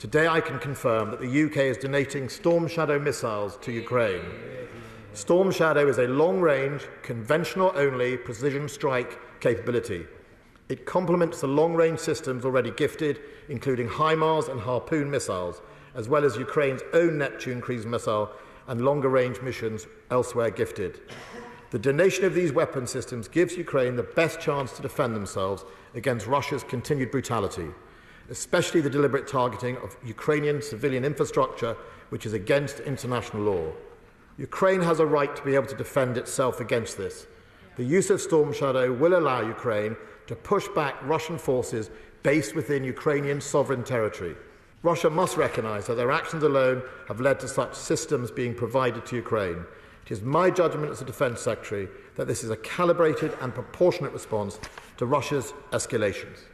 Today I can confirm that the UK is donating Storm Shadow missiles to Ukraine. Storm Shadow is a long-range, conventional-only precision strike capability. It complements the long-range systems already gifted, including HIMARS and Harpoon missiles, as well as Ukraine's own Neptune cruise missile and longer-range missions elsewhere gifted. The donation of these weapon systems gives Ukraine the best chance to defend themselves against Russia's continued brutality, especially the deliberate targeting of Ukrainian civilian infrastructure, which is against international law. Ukraine has a right to be able to defend itself against this. The use of Storm Shadow will allow Ukraine to push back Russian forces based within Ukrainian sovereign territory. Russia must recognise that their actions alone have led to such systems being provided to Ukraine. It is my judgment as the Defence Secretary that this is a calibrated and proportionate response to Russia's escalations.